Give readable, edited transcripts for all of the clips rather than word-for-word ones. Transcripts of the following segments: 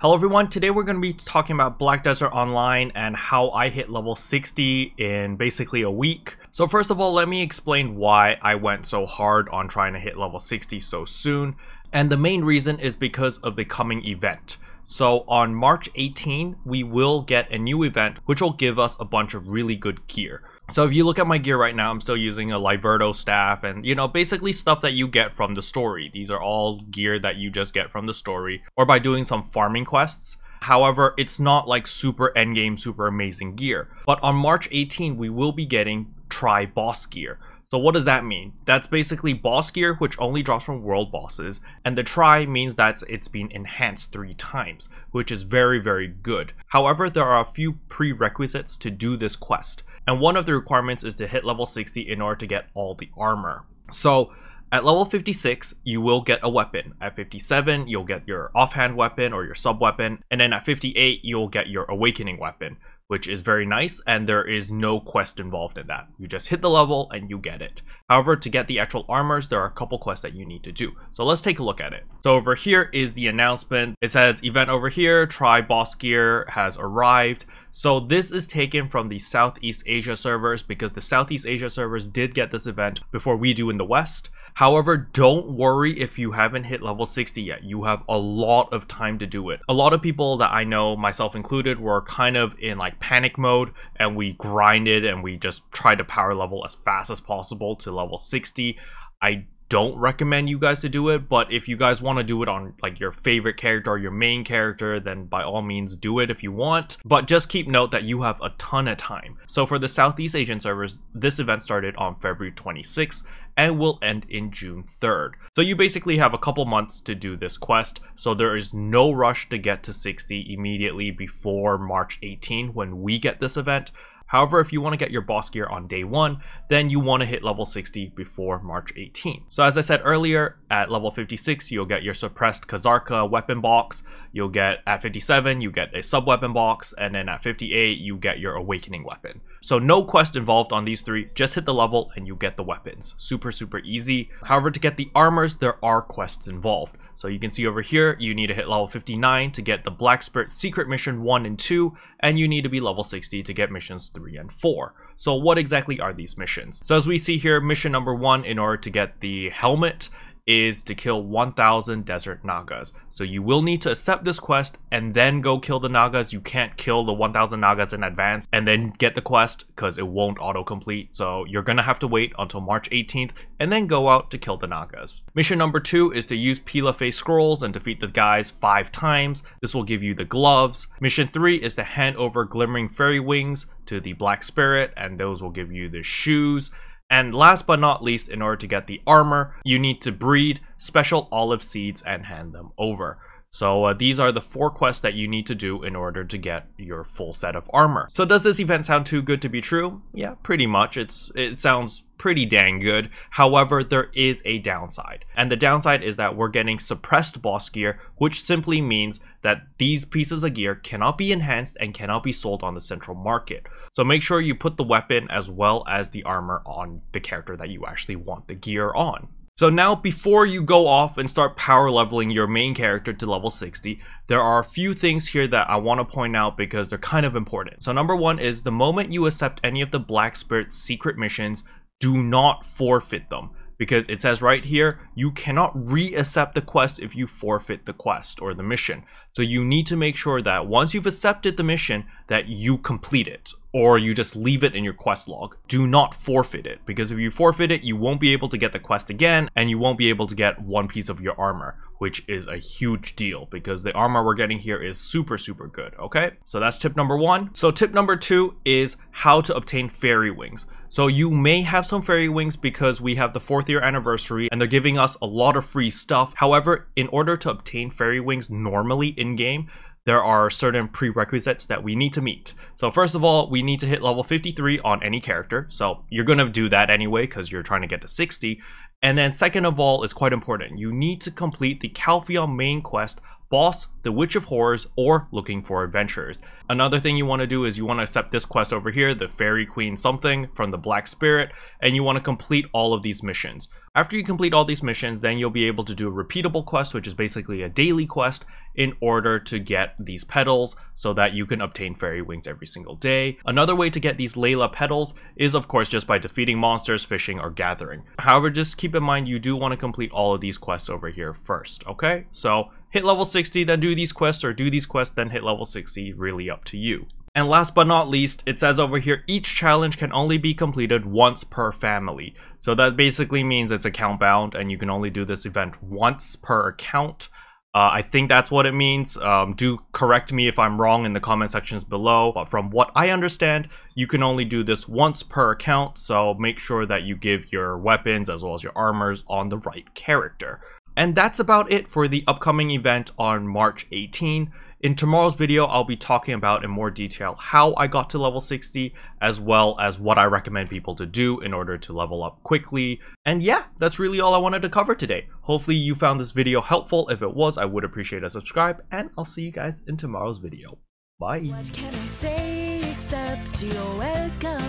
Hello everyone, today we're going to be talking about Black Desert Online and how I hit level 60 in basically a week. So first of all, let me explain why I went so hard on trying to hit level 60 so soon. And the main reason is because of the coming event. So on March 18, we will get a new event which will give us a bunch of really good gear. So if you look at my gear right now, I'm still using a Liverto staff and, you know, basically stuff that you get from the story. These are all gear that you just get from the story or by doing some farming quests. However, it's not like super endgame, super amazing gear. But on March 18, we will be getting tri-boss gear. So what does that mean? That's basically boss gear which only drops from world bosses, and the try means that it's been enhanced 3 times, which is very, very good. However, there are a few prerequisites to do this quest, and one of the requirements is to hit level 60 in order to get all the armor. So at level 56, you will get a weapon. At 57, you'll get your offhand weapon or your sub-weapon, and then at 58, you'll get your awakening weapon, which is very nice, and there is no quest involved in that. You just hit the level and you get it. However, to get the actual armors, there are a couple quests that you need to do. So let's take a look at it. So over here is the announcement. It says event over here, tri-boss gear has arrived. So this is taken from the Southeast Asia servers because the Southeast Asia servers did get this event before we do in the West. However, don't worry if you haven't hit level 60 yet. You have a lot of time to do it. A lot of people that I know, myself included, were kind of in like panic mode, and we grinded and we just tried to power level as fast as possible to level 60. I don't recommend you guys to do it, but if you guys want to do it on like your favorite character or your main character, then by all means do it if you want, but just keep note that you have a ton of time. So for the Southeast Asian servers, this event started on February 26th and will end in June 3rd. So you basically have a couple months to do this quest, so there is no rush to get to 60 immediately before March 18 when we get this event. However, if you want to get your boss gear on day 1, then you want to hit level 60 before March 18. So as I said earlier, at level 56, you'll get your suppressed Kazarka weapon box. You'll get at 57, you get a sub-weapon box, and then at 58, you get your awakening weapon. So no quest involved on these 3, just hit the level and you get the weapons. Super, super easy. However, to get the armors, there are quests involved. So you can see over here, you need to hit level 59 to get the Black Spirit Secret Mission 1 and 2, and you need to be level 60 to get missions 3 and 4. So what exactly are these missions? So as we see here, mission number 1 in order to get the helmet is to kill 1,000 desert nagas. So you will need to accept this quest and then go kill the nagas. You can't kill the 1,000 nagas in advance and then get the quest because it won't autocomplete. So you're gonna have to wait until March 18th and then go out to kill the nagas. Mission number 2 is to use Pila face scrolls and defeat the guys 5 times. This will give you the gloves. Mission 3 is to hand over glimmering fairy wings to the Black Spirit, and those will give you the shoes. And last but not least, in order to get the armor, you need to breed special olive seeds and hand them over. So these are the 4 quests that you need to do in order to get your full set of armor. So does this event sound too good to be true? Yeah, pretty much. It sounds pretty dang good. However, there is a downside. And the downside is that we're getting suppressed boss gear, which simply means that these pieces of gear cannot be enhanced and cannot be sold on the central market. So make sure you put the weapon as well as the armor on the character that you actually want the gear on. So now, before you go off and start power leveling your main character to level 60, there are a few things here that I want to point out because they're kind of important. So number 1 is the moment you accept any of the Black Spirit's secret missions, do not forfeit them. Because it says right here, you cannot re-accept the quest if you forfeit the quest or the mission. So you need to make sure that once you've accepted the mission, that you complete it, or you just leave it in your quest log. Do not forfeit it, because if you forfeit it, you won't be able to get the quest again, and you won't be able to get 1 piece of your armor, which is a huge deal because the armor we're getting here is super, super good, okay? So that's tip number 1. So tip number 2 is how to obtain fairy wings. So you may have some fairy wings because we have the 4th year anniversary and they're giving us a lot of free stuff. However, in order to obtain fairy wings normally in game, there are certain prerequisites that we need to meet. So first of all, we need to hit level 53 on any character. So you're gonna do that anyway because you're trying to get to 60. And then second of all is quite important. You need to complete the Calpheon main quest, boss the Witch of Horrors, or looking for adventurers. Another thing you want to do is you want to accept this quest over here, the Fairy Queen something from the Black Spirit, and you want to complete all of these missions. After you complete all these missions, then you'll be able to do a repeatable quest, which is basically a daily quest, in order to get these petals so that you can obtain fairy wings every single day. Another way to get these Layla petals is of course just by defeating monsters, fishing, or gathering. However, just keep in mind you do want to complete all of these quests over here first, okay? So hit level 60, then do these quests, or do these quests, then hit level 60, really up to you. And last but not least, it says over here, each challenge can only be completed once per family. So that basically means it's account bound and you can only do this event once per account. I think that's what it means. Do correct me if I'm wrong in the comment sections below. But from what I understand, you can only do this once per account. So make sure that you give your weapons as well as your armors on the right character. And that's about it for the upcoming event on March 18. In tomorrow's video, I'll be talking about in more detail how I got to level 60, as well as what I recommend people to do in order to level up quickly. And yeah, that's really all I wanted to cover today. Hopefully you found this video helpful. If it was, I would appreciate a subscribe, and I'll see you guys in tomorrow's video. Bye. What can I say except you're welcome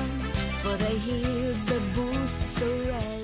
for the heals, the boosts, the rest.